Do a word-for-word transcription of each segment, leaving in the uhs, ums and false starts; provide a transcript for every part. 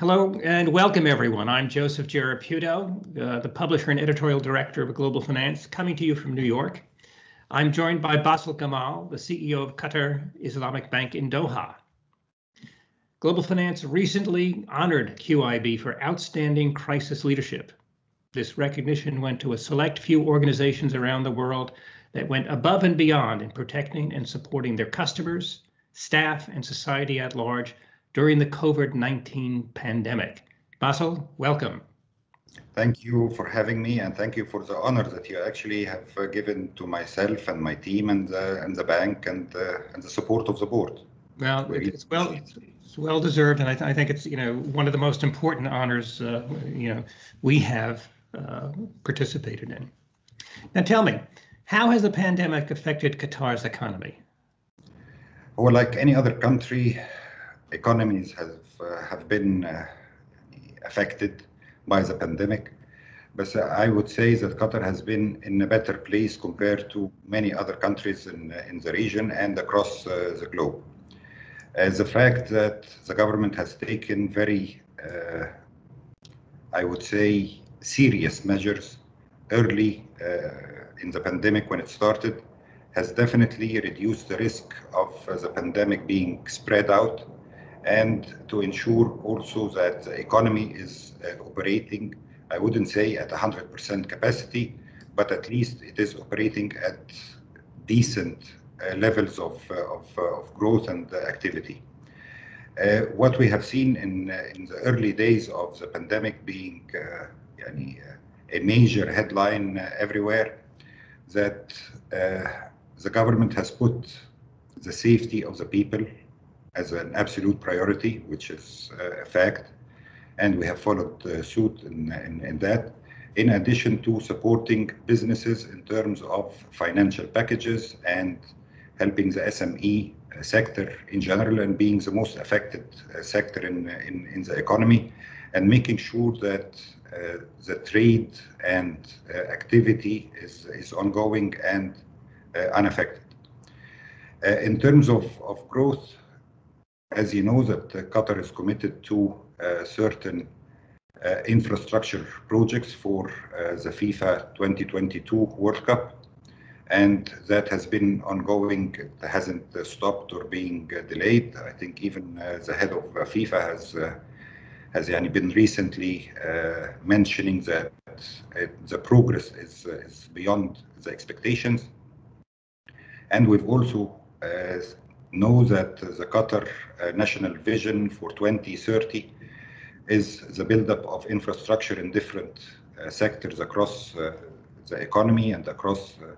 Hello and welcome, everyone. I'm Joseph Gereputo, uh, the publisher and editorial director of Global Finance, coming to you from New York. I'm joined by Bassel Gamal, the C E O of Qatar Islamic Bank in Doha. Global Finance recently honored Q I B for outstanding crisis leadership. This recognition went to a select few organizations around the world that went above and beyond in protecting and supporting their customers, staff, and society at large during the COVID nineteen pandemic. Bassel, welcome. Thank you for having me, and thank you for the honor that you actually have uh, given to myself and my team and, uh, and the bank and, uh, and the support of the board. Well, really it's, well it's well deserved, and I, th I think it's you know one of the most important honors uh, you know we have uh, participated in. Now tell me, how has the pandemic affected Qatar's economy? Well, like any other country, economies have uh, have been uh, affected by the pandemic, but uh, I would say that Qatar has been in a better place compared to many other countries in in the region and across uh, the globe. Uh, the fact that the government has taken very, uh, I would say, serious measures early uh, in the pandemic when it started has definitely reduced the risk of uh, the pandemic being spread out, and to ensure also that the economy is uh, operating, I wouldn't say at one hundred percent capacity, but at least it is operating at decent uh, levels of, uh, of, uh, of growth and uh, activity. Uh, what we have seen in, uh, in the early days of the pandemic being uh, yani, uh, a major headline uh, everywhere, that uh, the government has put the safety of the people as an absolute priority, which is uh, a fact, and we have followed uh, suit in, in, in that, in addition to supporting businesses in terms of financial packages and helping the S M E sector in general, and being the most affected uh, sector in, in, in the economy, and making sure that uh, the trade and uh, activity is, is ongoing and uh, unaffected. Uh, in terms of, of growth, as you know, that uh, Qatar is committed to uh, certain uh, infrastructure projects for uh, the FIFA twenty twenty-two World Cup, and that has been ongoing. It hasn't uh, stopped or being uh, delayed. I think even uh, the head of uh, FIFA has uh, has yani, been recently uh, mentioning that uh, the progress is, uh, is beyond the expectations, and we've also uh, know that the Qatar uh, national vision for twenty thirty is the buildup of infrastructure in different uh, sectors across uh, the economy and across uh,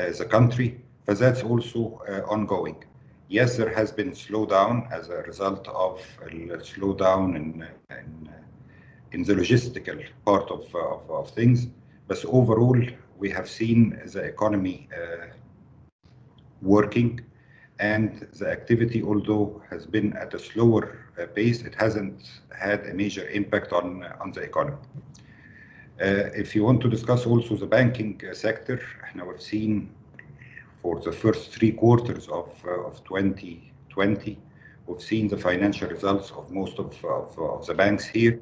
uh, the country, but that's also uh, ongoing. Yes, there has been slowdown as a result of a slowdown in, in, in the logistical part of, of, of things, but overall we have seen the economy uh, working, and the activity, although has been at a slower uh, pace, it hasn't had a major impact on on the economy. Uh, if you want to discuss also the banking uh, sector, now we've seen for the first three quarters of uh, of twenty twenty, we've seen the financial results of most of, of, of the banks here,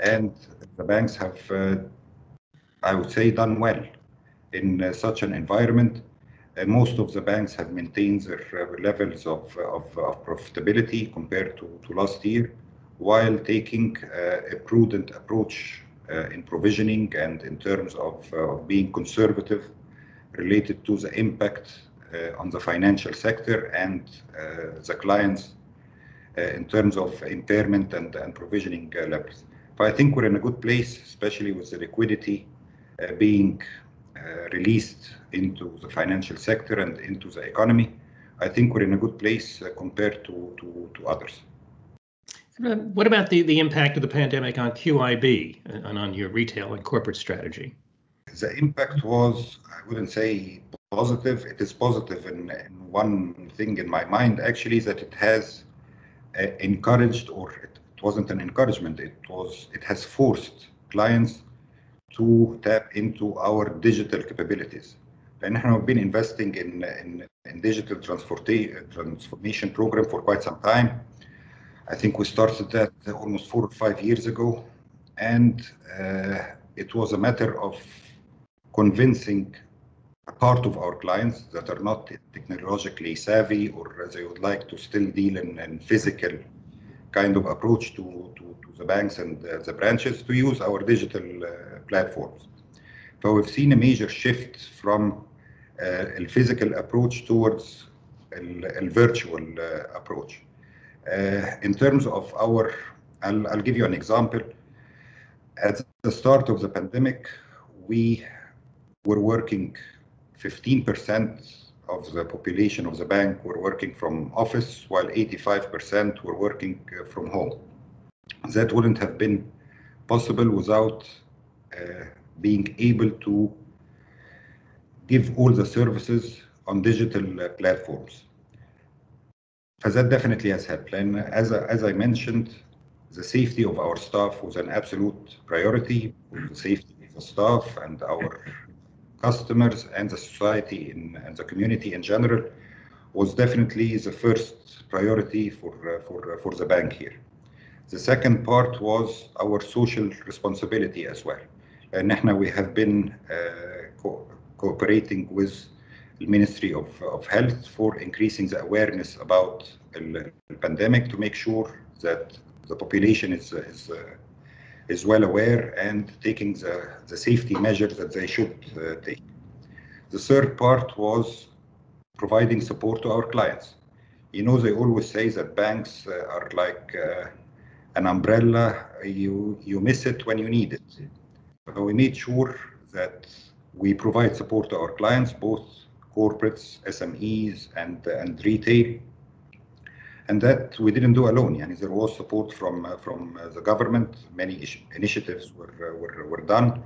and the banks have, uh, I would say, done well in uh, such an environment. Uh, most of the banks have maintained their uh, levels of, of, of profitability compared to, to last year, while taking uh, a prudent approach uh, in provisioning and in terms of, uh, of being conservative related to the impact uh, on the financial sector and uh, the clients uh, in terms of impairment and, and provisioning uh, levels. But I think we're in a good place, especially with the liquidity uh, being Uh, released into the financial sector and into the economy. I think we're in a good place uh, compared to, to, to others. What about the, the impact of the pandemic on Q I B and on your retail and corporate strategy? The impact was, I wouldn't say positive. It is positive in, in one thing in my mind, actually, that it has uh, encouraged, or it, it wasn't an encouragement, it was, it has forced clients to tap into our digital capabilities. And we've been investing in, in, in digital transformation program for quite some time. I think we started that almost four or five years ago, and uh, it was a matter of convincing a part of our clients that are not technologically savvy, or they would like to still deal in, in physical kind of approach to, to, to the banks and uh, the branches, to use our digital uh, platforms. So we've seen a major shift from uh, a physical approach towards a virtual uh, approach. Uh, in terms of our, I'll, I'll give you an example. At the start of the pandemic, we were working, fifteen percent of the population of the bank were working from office, while eighty-five percent were working from home. That wouldn't have been possible without uh, being able to give all the services on digital uh, platforms. As that definitely has helped. And as, as I mentioned, the safety of our staff was an absolute priority, the safety of the staff and our customers and the society in, and the community in general was definitely the first priority for, uh, for, uh, for the bank here. The second part was our social responsibility as well. And we have been uh, co cooperating with Ministry of, of Health for increasing the awareness about the pandemic to make sure that the population is is, uh, is well aware and taking the, the safety measures that they should uh, take. The third part was providing support to our clients. You know, they always say that banks uh, are like uh, an umbrella. You, you miss it when you need it. So we made sure that we provide support to our clients, both corporates, S M Es, and uh, and retail, and that we didn't do alone. And there was support from uh, from uh, the government. Many initiatives were uh, were were done,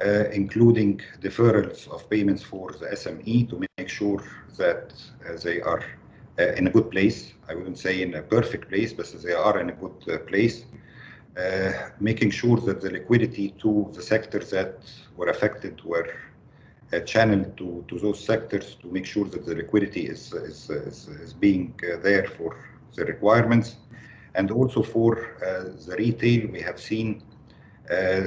uh, including deferrals of payments for the S M E to make sure that uh, they are uh, in a good place. I wouldn't say in a perfect place, but they are in a good uh, place. Uh, making sure that the liquidity to the sectors that were affected were Uh, channeled to, to those sectors to make sure that the liquidity is, is, is, is being uh, there for the requirements. And also for uh, the retail, we have seen uh,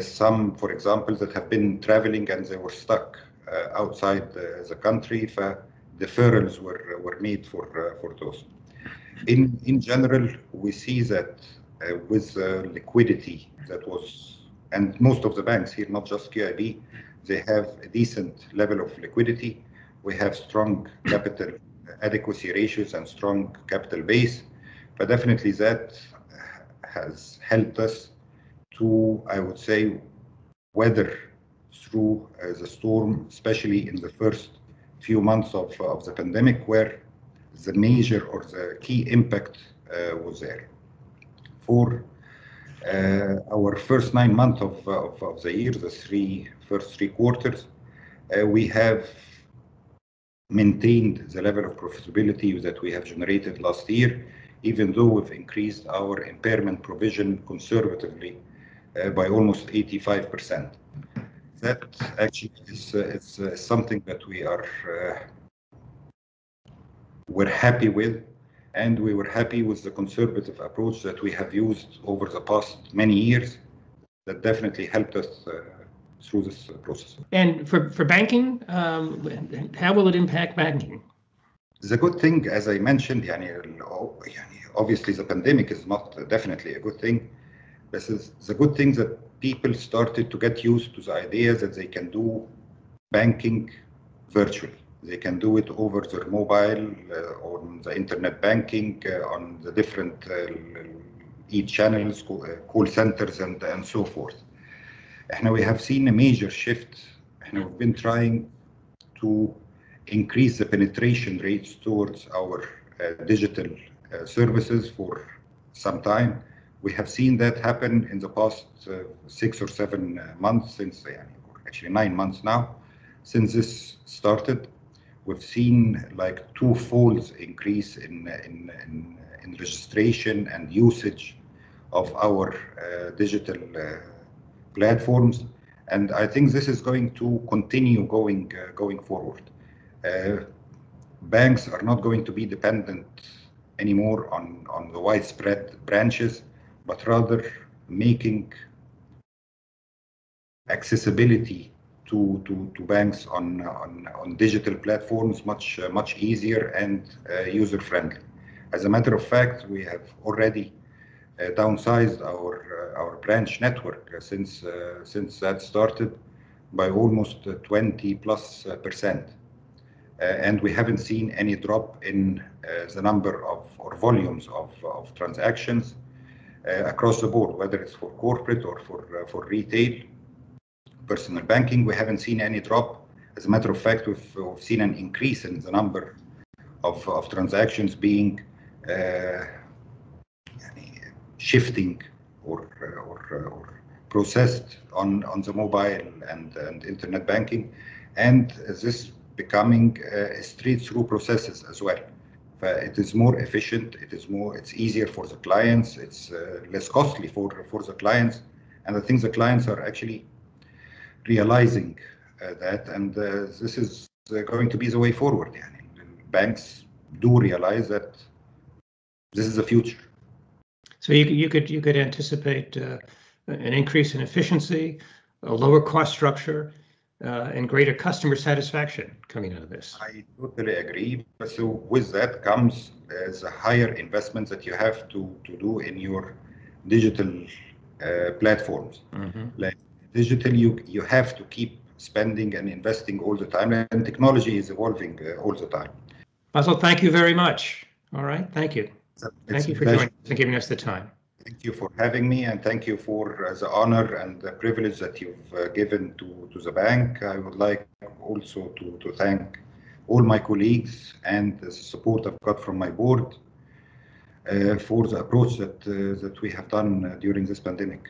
some, for example, that have been traveling and they were stuck uh, outside the, the country. So deferrals were, were made for, uh, for those. In, in general, we see that uh, with uh, liquidity that was, and most of the banks here, not just Q I B, they have a decent level of liquidity. We have strong capital adequacy ratios and strong capital base, but definitely that has helped us to, I would say, weather through uh, the storm, especially in the first few months of, of the pandemic, where the major or the key impact uh, was there. For uh, our first nine months of, of, of the year, the three first three quarters, uh, we have maintained the level of profitability that we have generated last year, even though we've increased our impairment provision conservatively uh, by almost eighty-five percent. That actually is uh, it's, uh, something that we are uh, we're happy with, and we were happy with the conservative approach that we have used over the past many years. That definitely helped us uh, through this process. And for, for banking, um, how will it impact banking? The good thing, as I mentioned, obviously the pandemic is not definitely a good thing. This is the good thing that people started to get used to the idea that they can do banking virtually. They can do it over their mobile, uh, on the internet banking, uh, on the different uh, e-channels, call centers, and, and so forth. We have seen a major shift, and we've been trying to increase the penetration rates towards our uh, digital uh, services for some time. We have seen that happen in the past uh, six or seven months, since uh, actually nine months now, since this started. We've seen like two folds increase in, in, in, in registration and usage of our uh, digital uh, platforms, and I think this is going to continue going uh, going forward. Uh, banks are not going to be dependent anymore on, on the widespread branches, but rather making accessibility to, to, to banks on, on, on digital platforms much, uh, much easier and uh, user-friendly. As a matter of fact, we have already uh, downsized our, uh, our branch network uh, since, uh, since that started by almost uh, twenty plus percent. Uh, and we haven't seen any drop in uh, the number of or volumes of, of transactions uh, across the board, whether it's for corporate or for, uh, for retail, personal banking. We haven't seen any drop. As a matter of fact, we've, we've seen an increase in the number of, of transactions being uh, shifting or, or, or processed on, on the mobile and, and internet banking. And this becoming uh, straight-through processes as well. Uh, it is more efficient. It is more. It's easier for the clients. It's uh, less costly for for the clients, and I think the clients are actually realizing uh, that. And uh, this is uh, going to be the way forward. Yeah. Banks do realize that this is the future. So you you could you could anticipate uh, an increase in efficiency, a lower cost structure. Uh, and greater customer satisfaction coming out of this. I totally agree. So with that comes uh, the higher investment that you have to, to do in your digital uh, platforms. Mm-hmm. Like digital, you, you have to keep spending and investing all the time, and technology is evolving uh, all the time. Bassel, thank you very much. All right, thank you. It's thank you for joining us and giving us the time. Thank you for having me, and thank you for uh, the honor and the privilege that you've uh, given to, to the bank. I would like also to, to thank all my colleagues and the support I've got from my board uh, for the approach that, uh, that we have done uh, during this pandemic.